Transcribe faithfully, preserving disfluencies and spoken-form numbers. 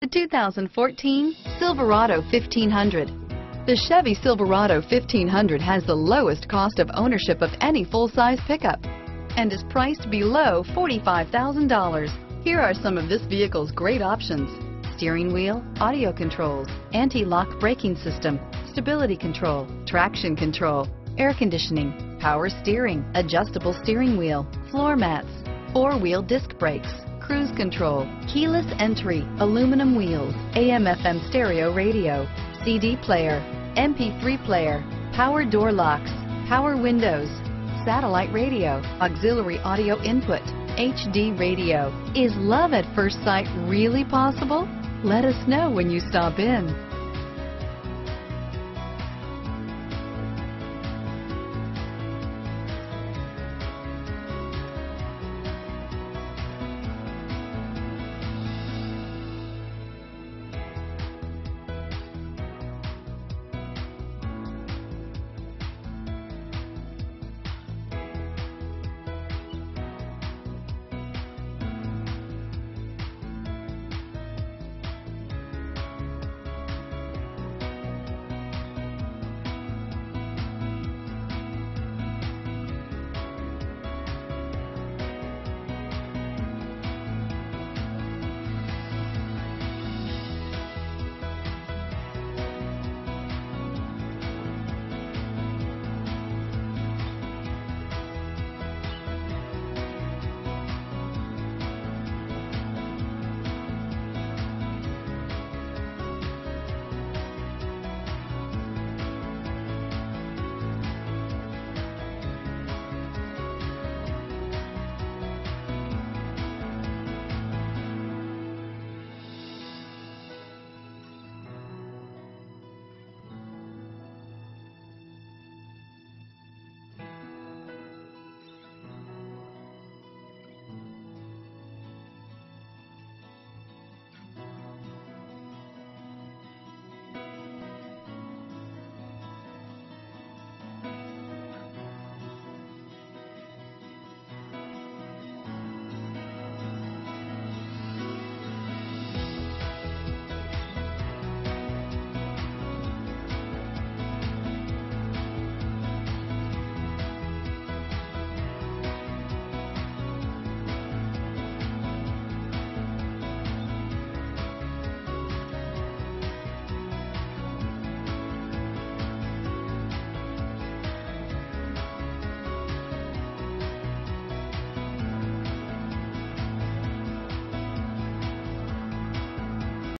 The two thousand fourteen Silverado fifteen hundred. The Chevy Silverado fifteen hundred has the lowest cost of ownership of any full-size pickup and is priced below forty-five thousand dollars. Here are some of this vehicle's great options: steering wheel audio controls, anti-lock braking system, stability control, traction control, air conditioning, power steering, adjustable steering wheel, floor mats, four-wheel disc brakes, cruise control, keyless entry, aluminum wheels, A M F M stereo radio, C D player, M P three player, power door locks, power windows, satellite radio, auxiliary audio input, H D radio. Is love at first sight really possible? Let us know when you stop in.